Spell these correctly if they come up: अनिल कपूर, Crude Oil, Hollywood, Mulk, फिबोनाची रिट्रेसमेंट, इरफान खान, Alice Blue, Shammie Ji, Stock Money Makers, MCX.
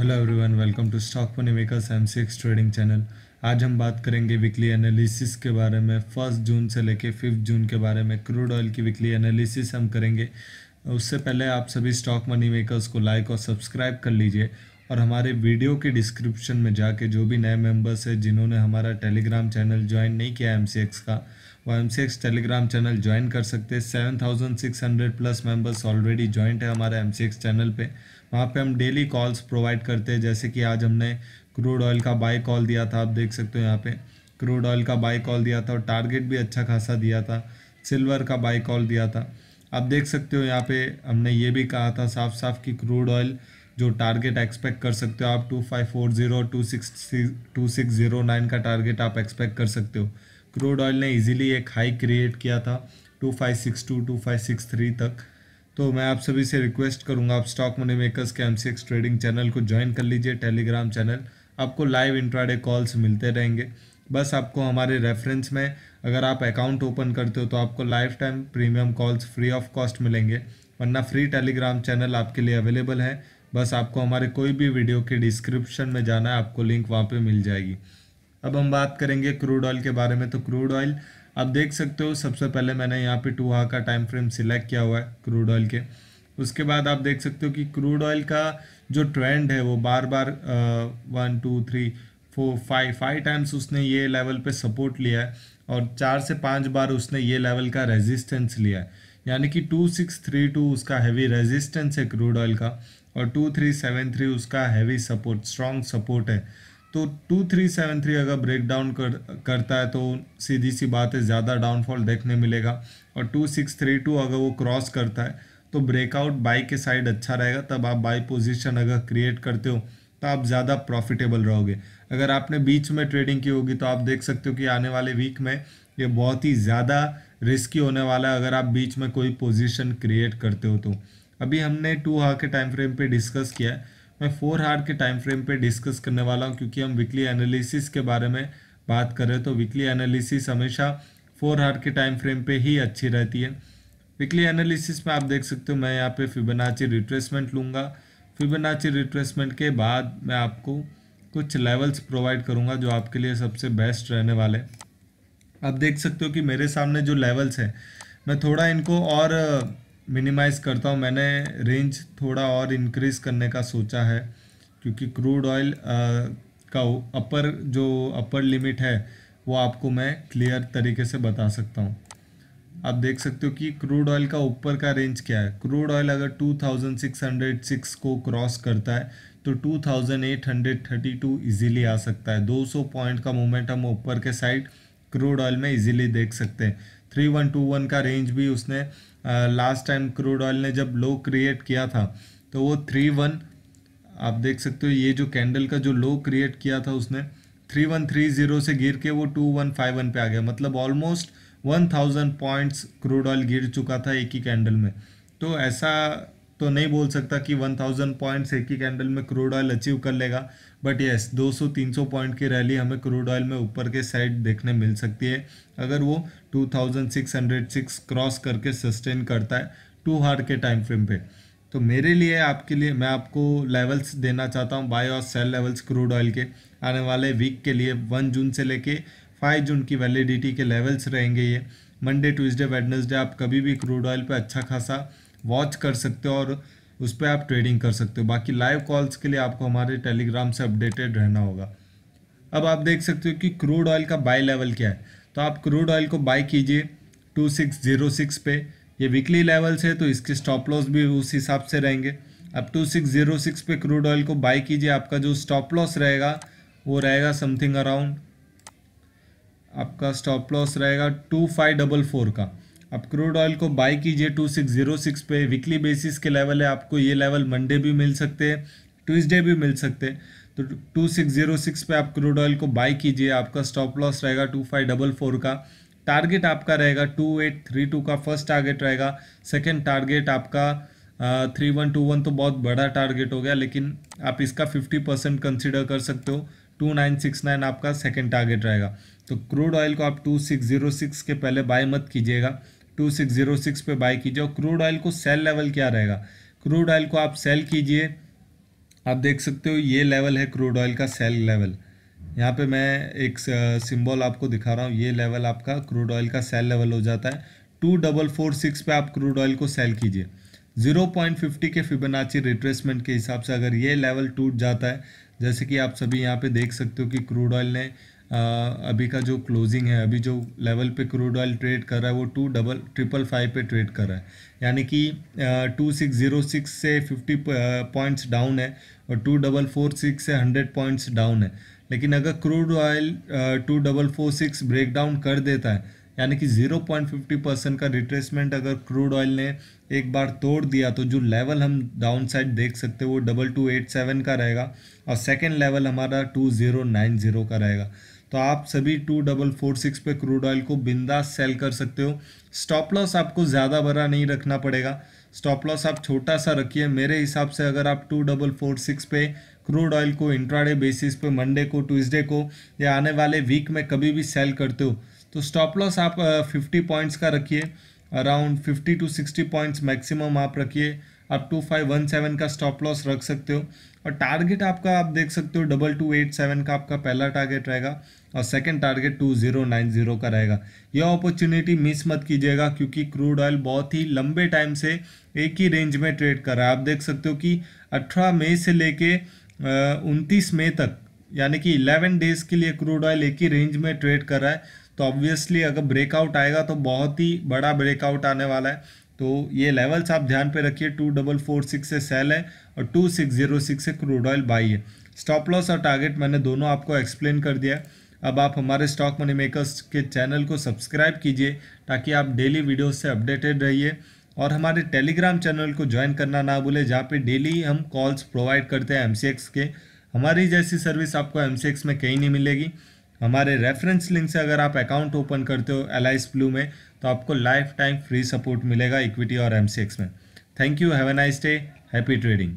Hello everyone, welcome to stock money makers MCX trading channel. आज हम बात करेंगे वीकली एनालिसिस के बारे में। 1 जून से लेके 5 जून के बारे में क्रूड ऑयल की वीकली एनालिसिस हम करेंगे। उससे पहले आप सभी स्टॉक मनी मेकर्स को लाइक और सब्सक्राइब कर लीजिए, और हमारे वीडियो के डिस्क्रिप्शन में जाके जो भी नए मेंबर्स हैं जिन्होंने हमारा टेलीग्राम चैनल ज्वाइन नहीं किया MCX का, वो MCX टेलीग्राम चैनल ज्वाइन कर सकते हैं। 7600 प्लस मेंबर्स ऑलरेडी ज्वाइंट है हमारे MCX चैनल पे। वहाँ पे हम डेली कॉल्स प्रोवाइड करते हैं, जैसे कि आज हमने क्रूड ऑयल का बाय कॉल दिया था। आप देख सकते हो यहाँ पर क्रूड ऑयल का बाय कॉल दिया था और टारगेट भी अच्छा खासा दिया था। सिल्वर का बाय कॉल दिया था, आप देख सकते हो। यहाँ पे हमने ये भी कहा था साफ साफ कि क्रूड ऑयल जो टारगेट एक्सपेक्ट कर सकते हो आप 2540 2609 का टारगेट आप एक्सपेक्ट कर सकते हो। क्रूड ऑयल ने इजीली एक हाई क्रिएट किया था 2562 2563 तक। तो मैं आप सभी से रिक्वेस्ट करूंगा, आप स्टॉक मनी मेकर्स के MCX ट्रेडिंग चैनल को ज्वाइन कर लीजिए टेलीग्राम चैनल। आपको लाइव इंट्राडे कॉल्स मिलते रहेंगे। बस आपको हमारे रेफरेंस में अगर आप अकाउंट ओपन करते हो तो आपको life time premium calls free of cost मिलेंगे, वरना फ्री टेलीग्राम चैनल आपके लिए अवेलेबल है। बस आपको हमारे कोई भी वीडियो के डिस्क्रिप्शन में जाना है, आपको लिंक वहाँ पे मिल जाएगी। अब हम बात करेंगे क्रूड ऑयल के बारे में। तो क्रूड ऑयल आप देख सकते हो, सबसे पहले मैंने यहाँ पे 2 आवर का टाइम फ्रेम सिलेक्ट किया हुआ है क्रूड ऑयल के। उसके बाद आप देख सकते हो कि क्रूड ऑयल का जो ट्रेंड है वो बार बार 1 2 3 4 5 टाइम्स उसने ये लेवल पर सपोर्ट लिया है, और 4 से 5 बार उसने ये लेवल का रेजिस्टेंस लिया है। यानी कि 2632 उसका हैवी रेजिस्टेंस है क्रूड ऑयल का, और 2373 उसका हैवी सपोर्ट, स्ट्रॉन्ग सपोर्ट है। तो 2373 अगर ब्रेकडाउन करता है तो सीधी सी बात है ज़्यादा डाउनफॉल देखने मिलेगा, और 2632 अगर वो क्रॉस करता है तो ब्रेकआउट बाई के साइड अच्छा रहेगा। तब आप बाई पोजीशन अगर क्रिएट करते हो तो आप ज़्यादा प्रॉफिटेबल रहोगे। अगर आपने बीच में ट्रेडिंग की होगी तो आप देख सकते हो कि आने वाले वीक में ये बहुत ही ज़्यादा रिस्की होने वाला है अगर आप बीच में कोई पोजीशन क्रिएट करते हो तो। अभी हमने 2 आवर के टाइम फ्रेम पे डिस्कस किया है, मैं 4 आवर के टाइम फ्रेम पे डिस्कस करने वाला हूँ, क्योंकि हम वीकली एनालिसिस के बारे में बात कर रहे हैं। तो वीकली एनालिसिस हमेशा 4 आवर के टाइम फ्रेम पे ही अच्छी रहती है। वीकली एनालिसिस में आप देख सकते हो, मैं यहाँ पे फिबोनाची रिट्रेसमेंट लूँगा। फिबोनाची रिट्रेसमेंट के बाद मैं आपको कुछ लेवल्स प्रोवाइड करूँगा जो आपके लिए सबसे बेस्ट रहने वाले। आप देख सकते हो कि मेरे सामने जो लेवल्स हैं, मैं थोड़ा इनको और मिनिमाइज़ करता हूँ। मैंने रेंज थोड़ा और इंक्रीज़ करने का सोचा है, क्योंकि क्रूड ऑयल का अपर लिमिट है वो आपको मैं क्लियर तरीके से बता सकता हूँ। आप देख सकते हो कि क्रूड ऑयल का ऊपर का रेंज क्या है। क्रूड ऑयल अगर 2606 को क्रॉस करता है तो 2832 ईजिली आ सकता है। 200 पॉइंट का मोमेंट हम ऊपर के साइड क्रूड ऑयल में ईजिली देख सकते हैं। 3121 का रेंज भी उसने लास्ट टाइम क्रूड ऑयल ने जब लो क्रिएट किया था तो वो 31 आप देख सकते हो, ये जो कैंडल का जो लो क्रिएट किया था उसने 3130 से गिर के वो 2151 पे आ गया। मतलब ऑलमोस्ट 1000 पॉइंट्स क्रूड ऑयल गिर चुका था एक ही कैंडल में। तो ऐसा तो नहीं बोल सकता कि 1000 पॉइंट्स एक ही कैंडल में क्रूड ऑयल अचीव कर लेगा, बट येस 200-300 पॉइंट की रैली हमें क्रूड ऑयल में ऊपर के साइड देखने मिल सकती है अगर वो 2606 क्रॉस करके सस्टेन करता है 2 आवर के टाइम फ्रेम पे। तो मेरे लिए, आपके लिए मैं आपको लेवल्स देना चाहता हूँ, बाय और सेल लेवल्स क्रूड ऑयल के आने वाले वीक के लिए। 1 जून से लेके 5 जून की वैलिडिटी के लेवल्स रहेंगे ये। मंडे, ट्यूसडे, वेडनेसडे आप कभी भी क्रूड ऑयल पर अच्छा खासा वॉच कर सकते हो और उस पर आप ट्रेडिंग कर सकते हो। बाकी लाइव कॉल्स के लिए आपको हमारे टेलीग्राम से अपडेटेड रहना होगा। अब आप देख सकते हो कि क्रूड ऑयल का बाय लेवल क्या है। तो आप क्रूड ऑयल को बाय कीजिए 2606 पे, ये वीकली लेवल्स है तो इसके स्टॉप लॉस भी उस हिसाब से रहेंगे। अब 2606 पे क्रूड ऑयल को बाय कीजिए, आपका जो स्टॉप लॉस रहेगा वो रहेगा समथिंग अराउंड, आपका स्टॉप लॉस रहेगा 2544 का। अब क्रूड ऑयल को बाय कीजिए 2606 पे, वीकली बेसिस के लेवल है। आपको ये लेवल मंडे भी मिल सकते हैं, ट्यूसडे भी मिल सकते हैं। तो 2606 पे आप क्रूड ऑयल को बाय कीजिए, आपका स्टॉप लॉस रहेगा 2544 का। टारगेट आपका रहेगा 2832 का, फर्स्ट टारगेट रहेगा। सेकंड टारगेट आपका 3121 तो बहुत बड़ा टारगेट हो गया, लेकिन आप इसका 50% कंसिडर कर सकते हो। 2969 आपका सेकंड टारगेट रहेगा। तो क्रूड ऑयल को आप 2606 के पहले बाय मत कीजिएगा, 2606 पे बाय कीजिए। और क्रूड ऑयल को सेल लेवल क्या रहेगा, क्रूड ऑयल को आप सेल कीजिए आप देख सकते हो ये लेवल है क्रूड ऑयल का सेल लेवल। यहाँ पे मैं एक सिंबल आपको दिखा रहा हूँ, ये लेवल आपका क्रूड ऑयल का सेल लेवल हो जाता है। 2446 पे आप क्रूड ऑयल को सेल कीजिए। 0.50 के फिबोनाची रिट्रेसमेंट के हिसाब से अगर ये लेवल टूट जाता है, जैसे कि आप सभी यहाँ पे देख सकते हो कि क्रूड ऑयल ने अभी का जो क्लोजिंग है, अभी जो लेवल पे क्रूड ऑयल ट्रेड कर रहा है वो 2,555 पे ट्रेड कर रहा है, यानी कि 2606 से 50 पॉइंट्स डाउन है और 2446 से 100 पॉइंट्स डाउन है। लेकिन अगर क्रूड ऑयल 2446 ब्रेक डाउन कर देता है, यानी कि 0.50% का रिट्रेसमेंट अगर क्रूड ऑयल ने एक बार तोड़ दिया, तो जो लेवल हम डाउन साइड देख सकते हैं वो 2287 का रहेगा और सेकेंड लेवल हमारा 2090 का रहेगा। तो आप सभी 2446 पे क्रूड ऑयल को बिंदास सेल कर सकते हो। स्टॉप लॉस आपको ज़्यादा बड़ा नहीं रखना पड़ेगा, स्टॉप लॉस आप छोटा सा रखिए। मेरे हिसाब से अगर आप 2446 पे क्रूड ऑयल को इंट्राडे बेसिस पे मंडे को, ट्यूसडे को या आने वाले वीक में कभी भी सेल करते हो, तो स्टॉप लॉस आप 50 पॉइंट्स का रखिए, अराउंड 50 टू 60 पॉइंट्स मैक्सिमम आप रखिए। आप 2517 का स्टॉप लॉस रख सकते हो और टारगेट आपका आप देख सकते हो 2287 का आपका पहला टारगेट रहेगा और सेकंड टारगेट 2090 का रहेगा। यह अपॉर्चुनिटी मिस मत कीजिएगा, क्योंकि क्रूड ऑयल बहुत ही लंबे टाइम से एक ही रेंज में ट्रेड कर रहा है। आप देख सकते हो कि 18 मई से लेके 29 मई तक, यानी कि 11 डेज़ के लिए क्रूड ऑयल एक ही रेंज में ट्रेड कर रहा है। तो ऑब्वियसली अगर ब्रेकआउट आएगा तो बहुत ही बड़ा ब्रेकआउट आने वाला है। तो ये लेवल्स आप ध्यान पे रखिए, 2446 से सेल है और 2606 से क्रूड ऑयल बाई है। स्टॉप लॉस और टारगेट मैंने दोनों आपको एक्सप्लेन कर दिया। अब आप हमारे स्टॉक मनी मेकर्स के चैनल को सब्सक्राइब कीजिए ताकि आप डेली वीडियोस से अपडेटेड रहिए, और हमारे टेलीग्राम चैनल को ज्वाइन करना ना भूलें, जहाँ पे डेली हम कॉल्स प्रोवाइड करते हैं MCX के। हमारी जैसी सर्विस आपको MCX में कहीं नहीं मिलेगी। हमारे रेफरेंस लिंक से अगर आप अकाउंट ओपन करते हो एलाइस ब्लू में, तो आपको लाइफ टाइम फ्री सपोर्ट मिलेगा इक्विटी और MCX में। Thank you, have a nice day, happy trading.